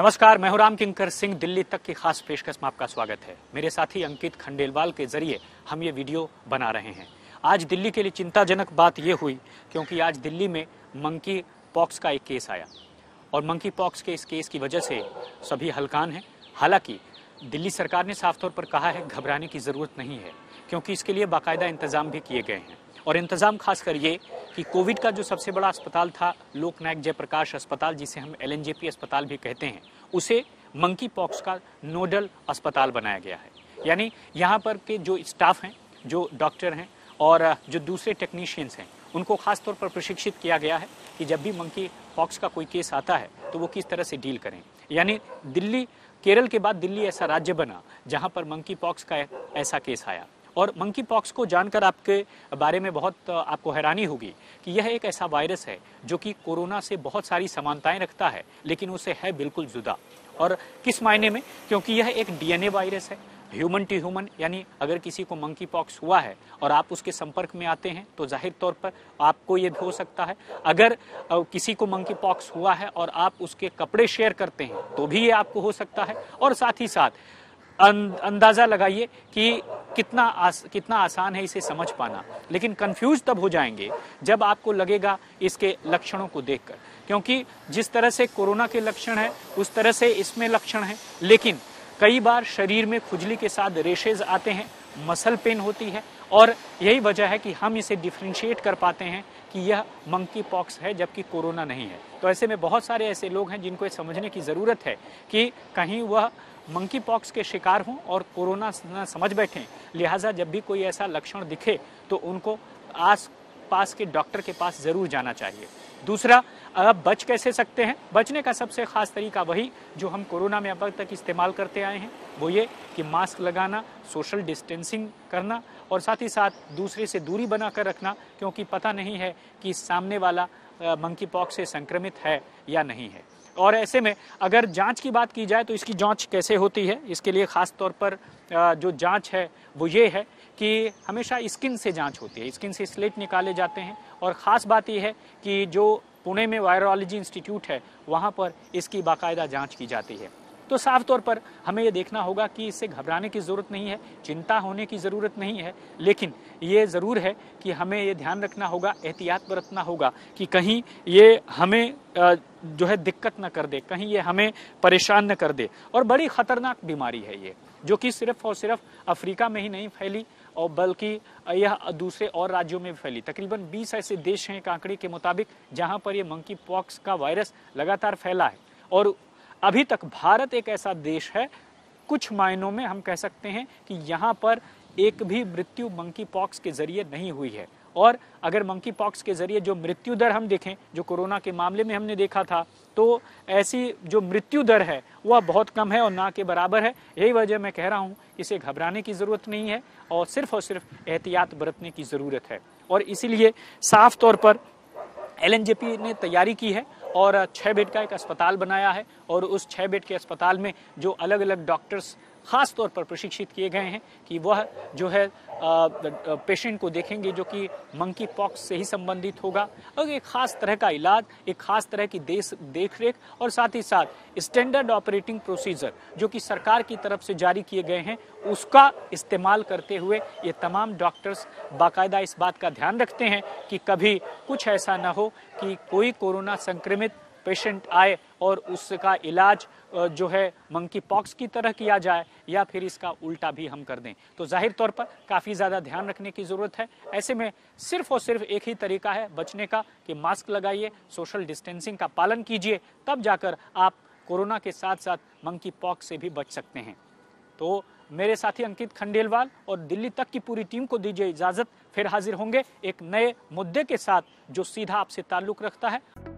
नमस्कार, मैं होराम किंकर सिंह। दिल्ली तक की खास पेशकश में आपका स्वागत है। मेरे साथी अंकित खंडेलवाल के जरिए हम ये वीडियो बना रहे हैं। आज दिल्ली के लिए चिंताजनक बात ये हुई क्योंकि आज दिल्ली में मंकी पॉक्स का एक केस आया और मंकी पॉक्स के इस केस की वजह से सभी हलकान हैं। हालांकि दिल्ली सरकार ने साफ तौर पर कहा है घबराने की ज़रूरत नहीं है क्योंकि इसके लिए बाकायदा इंतज़ाम भी किए गए हैं और इंतज़ाम खासकर ये कि कोविड का जो सबसे बड़ा अस्पताल था लोकनायक जयप्रकाश अस्पताल, जिसे हम LNJP अस्पताल भी कहते हैं, उसे मंकी पॉक्स का नोडल अस्पताल बनाया गया है। यानी यहाँ पर के जो स्टाफ हैं, जो डॉक्टर हैं और जो दूसरे टेक्नीशियंस हैं, उनको खास तौर पर प्रशिक्षित किया गया है कि जब भी मंकी पॉक्स का कोई केस आता है तो वो किस तरह से डील करें। यानी दिल्ली, केरल के बाद दिल्ली ऐसा राज्य बना जहाँ पर मंकी पॉक्स का ऐसा केस आया। और मंकी पॉक्स को जानकर आपके बारे में बहुत आपको हैरानी होगी कि यह एक ऐसा वायरस है जो कि कोरोना से बहुत सारी समानताएं रखता है लेकिन उसे है बिल्कुल जुदा। और किस मायने में? क्योंकि यह एक DNA वायरस है, ह्यूमन टू ह्यूमन। यानी अगर किसी को मंकी पॉक्स हुआ है और आप उसके संपर्क में आते हैं तो जाहिर तौर पर आपको ये भी हो सकता है। अगर किसी को मंकी पॉक्स हुआ है और आप उसके कपड़े शेयर करते हैं तो भी ये आपको हो सकता है। और साथ ही साथ अंदाज़ा लगाइए कि कितना आसान है इसे समझ पाना, लेकिन कंफ्यूज तब हो जाएंगे जब आपको लगेगा इसके लक्षणों को देखकर, क्योंकि जिस तरह से कोरोना के लक्षण है उस तरह से इसमें लक्षण है। लेकिन कई बार शरीर में खुजली के साथ रेशेज आते हैं, मसल पेन होती है और यही वजह है कि हम इसे डिफ्रेंशिएट कर पाते हैं कि यह मंकी पॉक्स है जबकि कोरोना नहीं है। तो ऐसे में बहुत सारे ऐसे लोग हैं जिनको ये समझने की ज़रूरत है कि कहीं वह मंकी पॉक्स के शिकार हों और कोरोना ना समझ बैठें। लिहाजा जब भी कोई ऐसा लक्षण दिखे तो उनको आस पास के डॉक्टर के पास ज़रूर जाना चाहिए। दूसरा, अब बच कैसे सकते हैं? बचने का सबसे खास तरीका वही जो हम कोरोना में अब तक इस्तेमाल करते आए हैं, वो ये कि मास्क लगाना, सोशल डिस्टेंसिंग करना और साथ ही साथ दूसरे से दूरी बनाकर रखना, क्योंकि पता नहीं है कि सामने वाला मंकी पॉक्स से संक्रमित है या नहीं है। और ऐसे में अगर जांच की बात की जाए तो इसकी जांच कैसे होती है, इसके लिए ख़ास तौर पर जो जांच है वो ये है कि हमेशा स्किन से जांच होती है। स्किन से स्लेट निकाले जाते हैं और ख़ास बात यह है कि जो पुणे में वायरोलॉजी इंस्टीट्यूट है वहाँ पर इसकी बाकायदा जांच की जाती है। तो साफ तौर पर हमें ये देखना होगा कि इससे घबराने की ज़रूरत नहीं है, चिंता होने की ज़रूरत नहीं है, लेकिन ये ज़रूर है कि हमें ये ध्यान रखना होगा, एहतियात बरतना होगा कि कहीं ये हमें जो है दिक्कत न कर दे, कहीं ये हमें परेशान न कर दे। और बड़ी ख़तरनाक बीमारी है ये, जो कि सिर्फ और सिर्फ अफ्रीका में ही नहीं फैली और बल्कि यह दूसरे और राज्यों में भी फैली। तकरीबन 20 ऐसे देश हैं एक आंकड़े के मुताबिक जहां पर यह मंकी पॉक्स का वायरस लगातार फैला है। और अभी तक भारत एक ऐसा देश है, कुछ मायनों में हम कह सकते हैं कि यहाँ पर एक भी मृत्यु मंकी पॉक्स के जरिए नहीं हुई है। और अगर मंकी पॉक्स के जरिए जो मृत्यु दर हम देखें, जो कोरोना के मामले में हमने देखा था, तो ऐसी जो मृत्यु दर है वह बहुत कम है और ना के बराबर है। यही वजह मैं कह रहा हूँ इसे घबराने की ज़रूरत नहीं है और सिर्फ एहतियात बरतने की ज़रूरत है। और इसीलिए साफ तौर पर LNJP ने तैयारी की है और 6 बेड का एक अस्पताल बनाया है। और उस 6 बेड के अस्पताल में जो अलग अलग डॉक्टर्स ख़ास तौर पर प्रशिक्षित किए गए हैं कि वह जो है पेशेंट को देखेंगे जो कि मंकी पॉक्स से ही संबंधित होगा। और एक ख़ास तरह का इलाज, एक ख़ास तरह की देख रेख और साथ ही साथ स्टैंडर्ड ऑपरेटिंग प्रोसीजर जो कि सरकार की तरफ से जारी किए गए हैं उसका इस्तेमाल करते हुए ये तमाम डॉक्टर्स बाकायदा इस बात का ध्यान रखते हैं कि कभी कुछ ऐसा ना हो कि कोई कोरोना संक्रमित पेशेंट आए और उसका इलाज जो है मंकी पॉक्स की तरह किया जाए या फिर इसका उल्टा भी हम कर दें। तो जाहिर तौर पर काफ़ी ज़्यादा ध्यान रखने की ज़रूरत है। ऐसे में सिर्फ और सिर्फ एक ही तरीका है बचने का कि मास्क लगाइए, सोशल डिस्टेंसिंग का पालन कीजिए, तब जाकर आप कोरोना के साथ साथ मंकी पॉक्स से भी बच सकते हैं। तो मेरे साथी अंकित खंडेलवाल और दिल्ली तक की पूरी टीम को दीजिए इजाज़त, फिर हाजिर होंगे एक नए मुद्दे के साथ जो सीधा आपसे ताल्लुक़ रखता है।